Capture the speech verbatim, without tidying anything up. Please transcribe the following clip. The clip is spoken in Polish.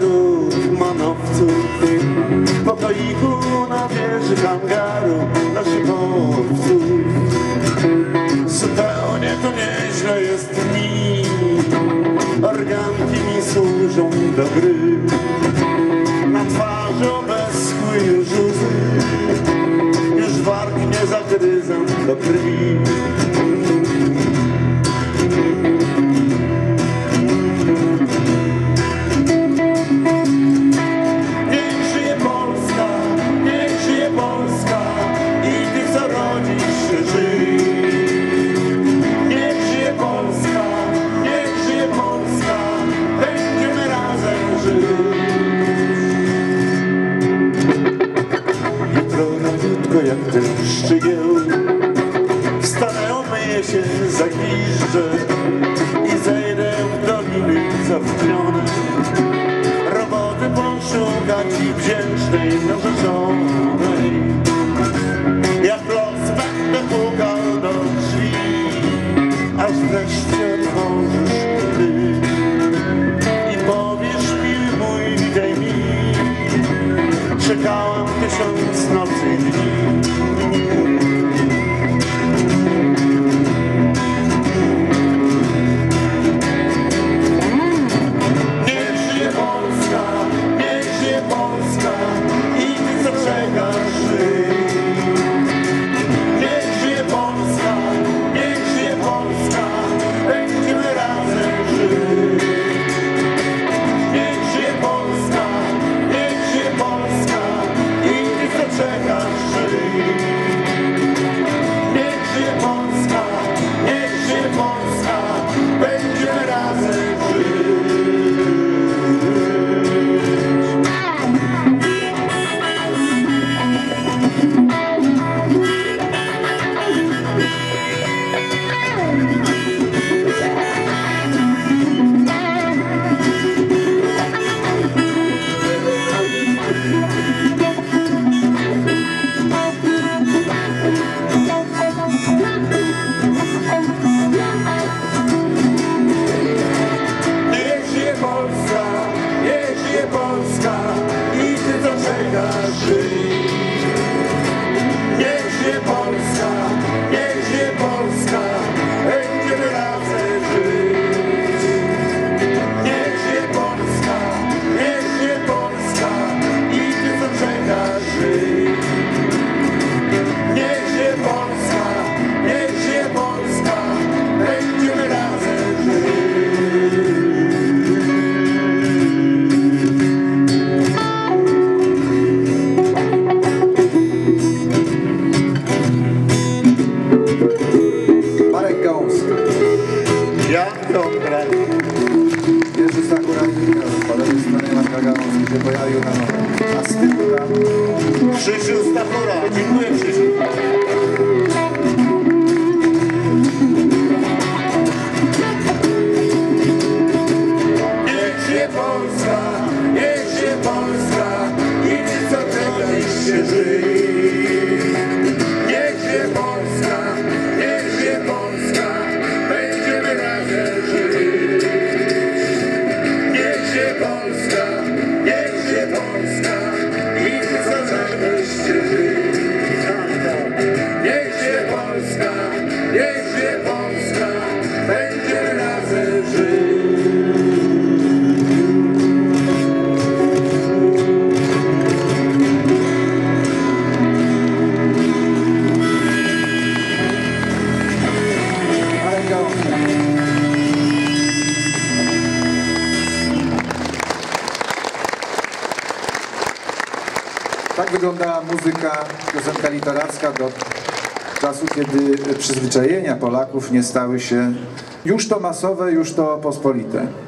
wędrów, manowców tych, po poliku na wieży hangaru naszych chłopców. Zupełnie to nieźle jest mi, organki mi służą do gry. Na twarzy obeschły już łzy, już warg nie zagryzam do krwi. Jak ten szczygieł wstanę, umyję się, zagwiżdżę i zejdę w doliny zawtnione, roboty poszukać i wdzięcznej narzeczonej. Jak los będę pukał do drzwi, aż wreszcie otworzysz ty i powiesz mi, mój, witaj mi. Czekałam tysiąc nocy i dni. Tak wyglądała muzyka, piosenka literacka do czasu, kiedy przyzwyczajenia Polaków nie stały się już to masowe, już to pospolite.